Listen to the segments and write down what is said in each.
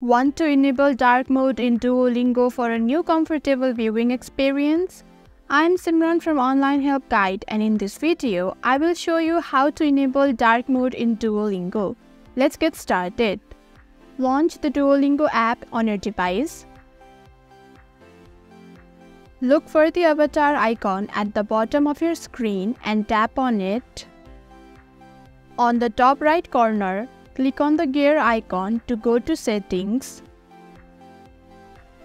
Want to enable dark mode in Duolingo for a new comfortable viewing experience? I'm Simran from Online Help Guide, and in this video, I will show you how to enable dark mode in Duolingo. Let's get started. Launch the Duolingo app on your device. Look for the avatar icon at the bottom of your screen and tap on it. On the top right corner, click on the gear icon to go to Settings.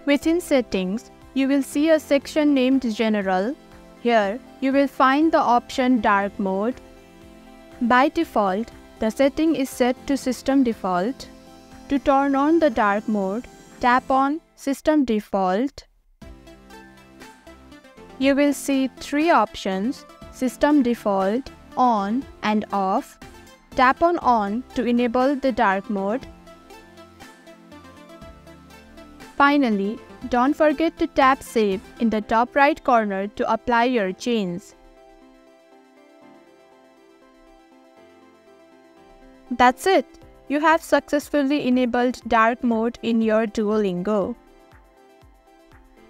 Within Settings, you will see a section named General. Here, you will find the option Dark Mode. By default, the setting is set to System Default. To turn on the dark mode, tap on System Default. You will see three options: System Default, On and Off. Tap on On to enable the dark mode. Finally, don't forget to tap Save in the top right corner to apply your changes. That's it! You have successfully enabled dark mode in your Duolingo.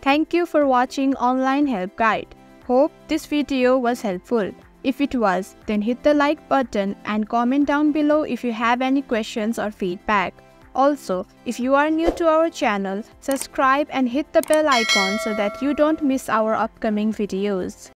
Thank you for watching Online Help Guide. Hope this video was helpful. If it was, then hit the like button and comment down below if you have any questions or feedback. Also, if you are new to our channel, subscribe and hit the bell icon so that you don't miss our upcoming videos.